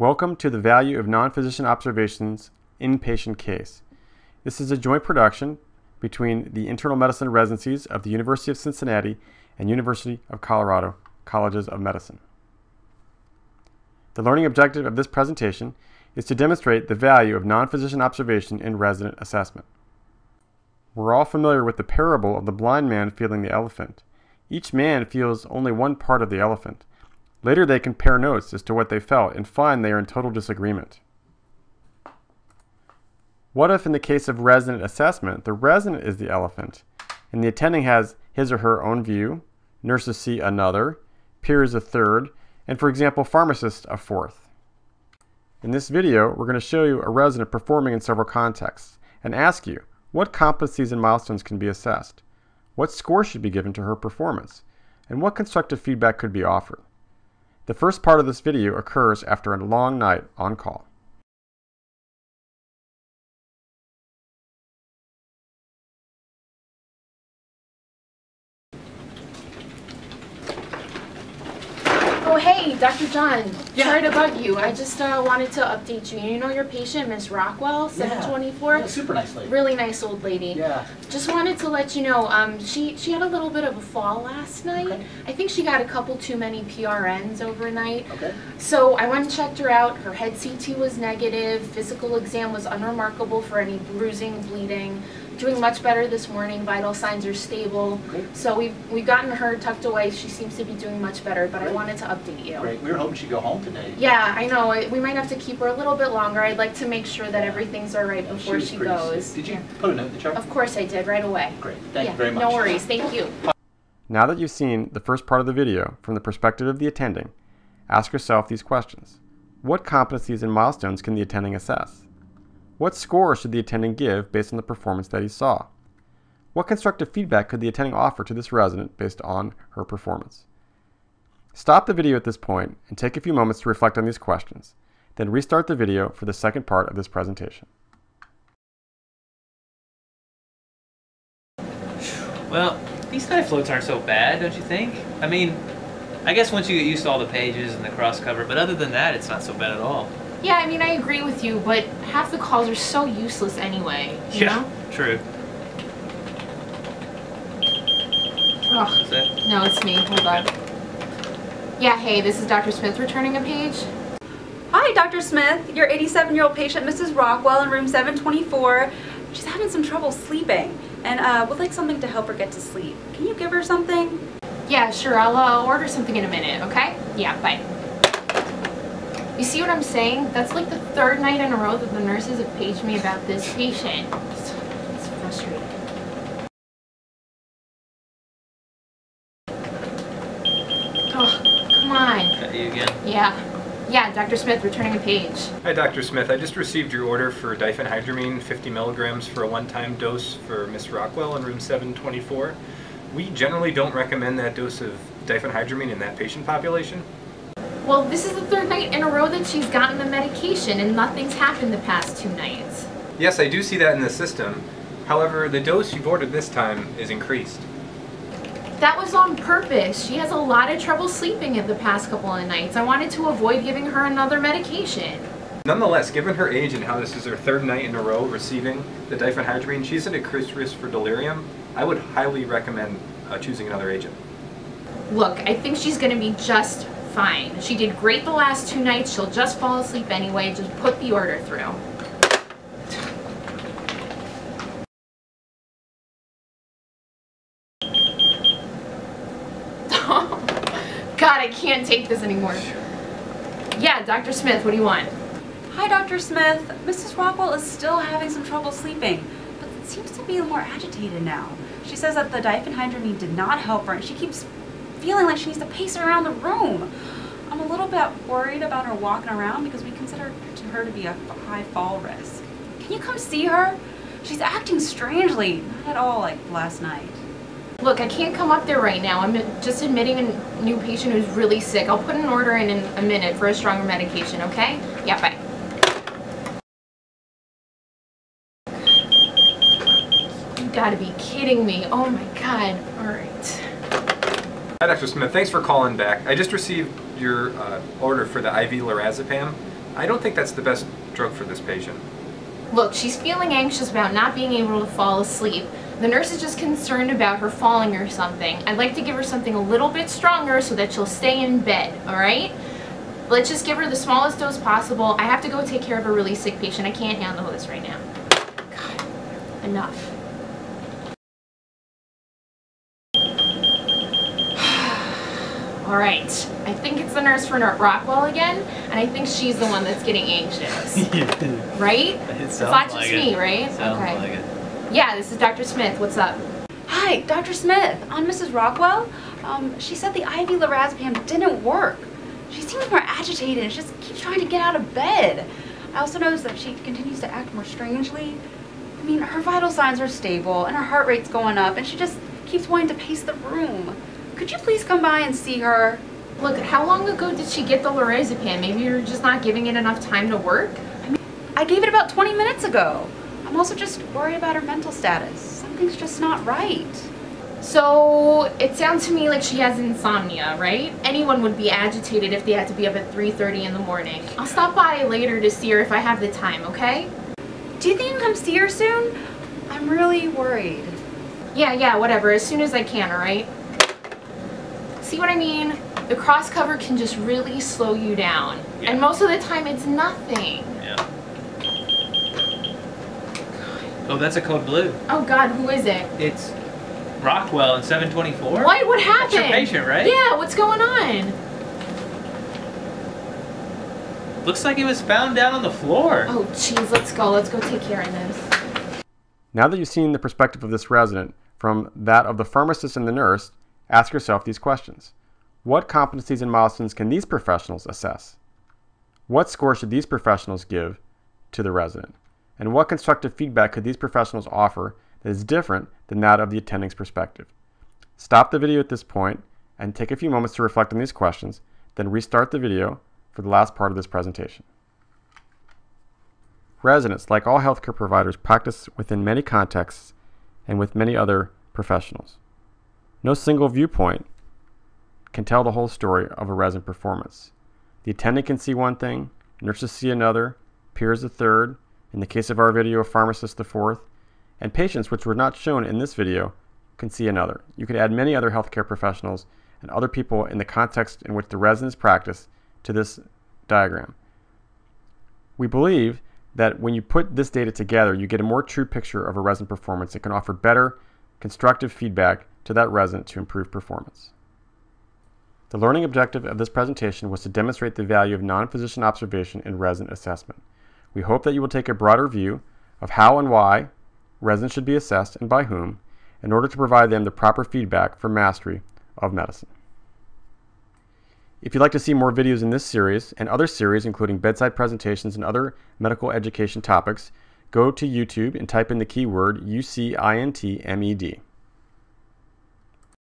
Welcome to The Value of Non-Physician Observations Inpatient Case. This is a joint production between the Internal Medicine Residencies of the University of Cincinnati and University of Colorado Colleges of Medicine. The learning objective of this presentation is to demonstrate the value of non-physician observation in resident assessment. We're all familiar with the parable of the blind man feeling the elephant. Each man feels only one part of the elephant. Later they compare notes as to what they felt and find they are in total disagreement. What if in the case of resident assessment, the resident is the elephant and the attending has his or her own view, nurses see another, peers a third, and for example pharmacists a fourth. In this video we're going to show you a resident performing in several contexts and ask you what competencies and milestones can be assessed, what score should be given to her performance, and what constructive feedback could be offered. The first part of this video occurs after a long night on call. Oh, hey, Dr. John. Yeah. Sorry to bug you. I just wanted to update you. You know your patient, Ms. Rockwell, 724? Yeah, super nice lady. Really nice old lady. Yeah. Just wanted to let you know, she had a little bit of a fall last night. Okay. I think she got a couple too many PRNs overnight. Okay. So I went and checked her out. Her head CT was negative. Physical exam was unremarkable for any bruising, bleeding. Doing much better this morning. Vital signs are stable. Great. So we've gotten her tucked away. She seems to be doing much better, but great. I wanted to update you. Great. We were hoping she'd go home today. Yeah, I know. We might have to keep her a little bit longer. I'd like to make sure that everything's all right before she goes. Sick. Did you put a note in the chart? Of course I did, right away. Great. Thank you very much. No worries. Thank you. Now that you've seen the first part of the video from the perspective of the attending, ask yourself these questions. What competencies and milestones can the attending assess? What score should the attending give based on the performance that he saw? What constructive feedback could the attending offer to this resident based on her performance? Stop the video at this point and take a few moments to reflect on these questions, then restart the video for the second part of this presentation. Well, these night floats aren't so bad, don't you think? I mean, I guess once you get used to all the pages and the cross cover, but other than that, it's not so bad at all. Yeah, I mean, I agree with you, but half the calls are so useless anyway, you know? True. Ugh. Is that? No, it's me. Hold on. Yeah, hey, this is Dr. Smith returning a page. Hi, Dr. Smith. Your 87-year-old patient, Mrs. Rockwell, in room 724. She's having some trouble sleeping and would like something to help her get to sleep. Can you give her something? Yeah, sure. I'll order something in a minute, okay? Yeah, bye. You see what I'm saying? That's like the third night in a row that the nurses have paged me about this patient. It's frustrating. Oh, come on. Is that you again? Yeah. Yeah, Dr. Smith, returning a page. Hi, Dr. Smith. I just received your order for diphenhydramine, 50 milligrams for a one-time dose for Ms. Rockwell in room 724. We generally don't recommend that dose of diphenhydramine in that patient population. Well, this is the third night in a row that she's gotten the medication and nothing's happened the past two nights. Yes, I do see that in the system. However, the dose you've ordered this time is increased. That was on purpose. She has a lot of trouble sleeping in the past couple of nights. I wanted to avoid giving her another medication. Nonetheless, given her age and how this is her third night in a row receiving the diphenhydramine, she's at increased risk for delirium. I would highly recommend choosing another agent. Look, I think she's going to be just fine. She did great the last two nights. She'll just fall asleep anyway. Just put the order through. God, I can't take this anymore. Yeah, Dr. Smith, what do you want? Hi, Dr. Smith. Mrs. Rockwell is still having some trouble sleeping, but it seems to be more agitated now. She says that the diphenhydramine did not help her, and she keeps feeling like she needs to pace around the room. I'm a little bit worried about her walking around because we consider her to be a high fall risk. Can you come see her? She's acting strangely, not at all like last night. Look, I can't come up there right now. I'm just admitting a new patient who's really sick. I'll put an order in a minute for a stronger medication, okay? Yeah, bye. You gotta be kidding me. Oh my God, all right. Hi, Dr. Smith. Thanks for calling back. I just received your order for the IV lorazepam. I don't think that's the best drug for this patient. Look, she's feeling anxious about not being able to fall asleep. The nurse is just concerned about her falling or something. I'd like to give her something a little bit stronger so that she'll stay in bed, all right? Let's just give her the smallest dose possible. I have to go take care of a really sick patient. I can't handle this right now. God, enough. All right, I think it's the nurse for Rockwell again, and I think she's the one that's getting anxious. Right? It's not just like me, right? Okay. Like it. Yeah, this is Dr. Smith. What's up? Hi, Dr. Smith. I'm Mrs. Rockwell. She said the IV lorazepam didn't work. She seems more agitated and just keeps trying to get out of bed. I also noticed that she continues to act more strangely. I mean, her vital signs are stable, and her heart rate's going up, and she just keeps wanting to pace the room. Could you please come by and see her? Look, how long ago did she get the lorazepam? Maybe you're just not giving it enough time to work? I mean, I gave it about 20 minutes ago. I'm also just worried about her mental status. Something's just not right. So, it sounds to me like she has insomnia, right? Anyone would be agitated if they had to be up at 3:30 in the morning. I'll stop by later to see her if I have the time, okay? Do you think you can come see her soon? I'm really worried. Yeah, whatever. As soon as I can, all right? See what I mean? The cross cover can just really slow you down. Yeah. And most of the time it's nothing. Yeah. Oh, that's a code blue. Oh God, who is it? It's Rockwell in 724. What happened? That's your patient, right? Yeah, what's going on? Looks like he was found down on the floor. Oh jeez, let's go take care of this. Now that you've seen the perspective of this resident from that of the pharmacist and the nurse, ask yourself these questions. What competencies and milestones can these professionals assess? What score should these professionals give to the resident? And what constructive feedback could these professionals offer that is different than that of the attending's perspective? Stop the video at this point and take a few moments to reflect on these questions, then restart the video for the last part of this presentation. Residents, like all healthcare providers, practice within many contexts and with many other professionals. No single viewpoint can tell the whole story of a resident performance. The attendant can see one thing, nurses see another, peers a third, in the case of our video, a pharmacist the fourth, and patients, which were not shown in this video, can see another. You could add many other healthcare professionals and other people in the context in which the residents practice to this diagram. We believe that when you put this data together, you get a more true picture of a resident performance that can offer better constructive feedback to that resident to improve performance. The learning objective of this presentation was to demonstrate the value of non-physician observation in resident assessment. We hope that you will take a broader view of how and why residents should be assessed and by whom in order to provide them the proper feedback for mastery of medicine. If you'd like to see more videos in this series and other series including bedside presentations and other medical education topics, go to YouTube and type in the keyword UCINTMED.